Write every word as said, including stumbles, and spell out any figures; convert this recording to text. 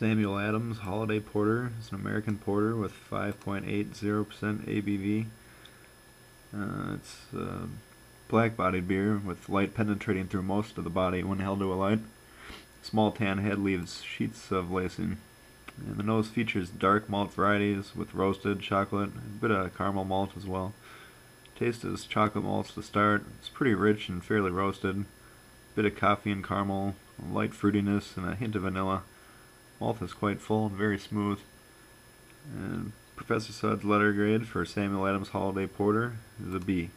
Samuel Adams Holiday Porter is an American porter with five point eight zero percent A B V. Uh, it's uh, black-bodied beer with light penetrating through most of the body when held to a light. Small tan head leaves sheets of lacing. And the nose features dark malt varieties with roasted chocolate, a bit of caramel malt as well. Taste is chocolate malts to start. It's pretty rich and fairly roasted. Bit of coffee and caramel, light fruitiness, and a hint of vanilla. Malt is quite full and very smooth. And Professor Sudz's letter grade for Samuel Adams Holiday Porter is a B.